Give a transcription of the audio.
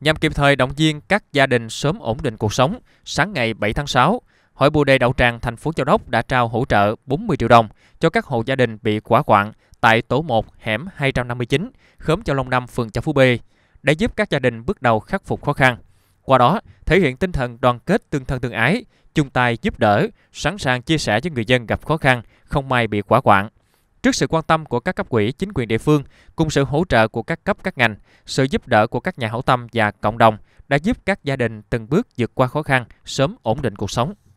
Nhằm kịp thời động viên các gia đình sớm ổn định cuộc sống, sáng ngày 7 tháng 6, Hội Bồ Đề Đạo Tràng thành phố Châu Đốc đã trao hỗ trợ 40 triệu đồng cho các hộ gia đình bị hỏa hoạn tại tổ 1 hẻm 259, khóm Châu Long 5, phường Châu Phú B để giúp các gia đình bước đầu khắc phục khó khăn. Qua đó, thể hiện tinh thần đoàn kết tương thân tương ái, chung tay giúp đỡ, sẵn sàng chia sẻ với người dân gặp khó khăn, không may bị hỏa hoạn. Trước sự quan tâm của các cấp ủy, chính quyền địa phương, cùng sự hỗ trợ của các cấp các ngành, sự giúp đỡ của các nhà hảo tâm và cộng đồng đã giúp các gia đình từng bước vượt qua khó khăn, sớm ổn định cuộc sống.